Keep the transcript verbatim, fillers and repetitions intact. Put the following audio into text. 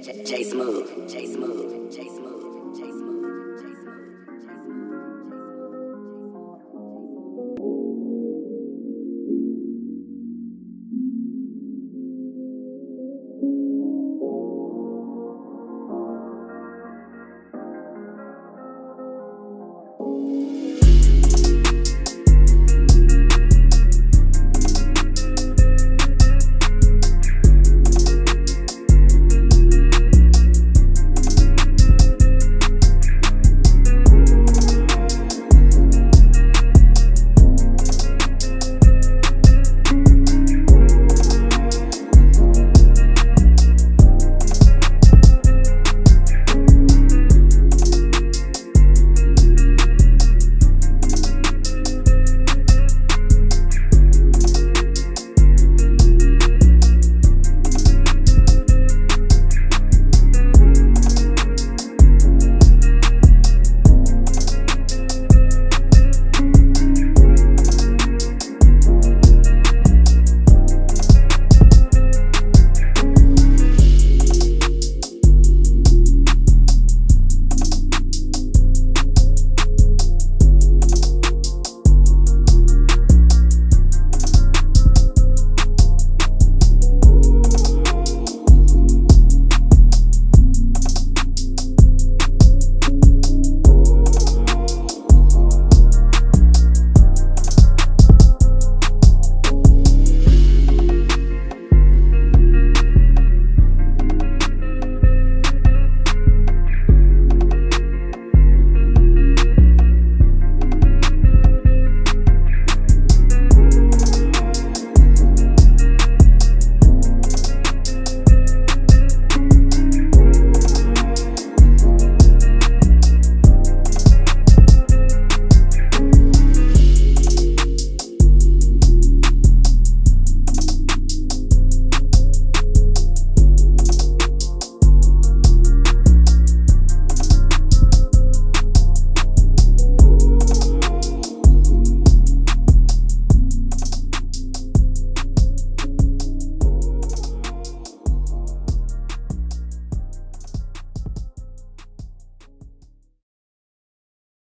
Jae Smoove, Jae Smoove, Jae Smoove.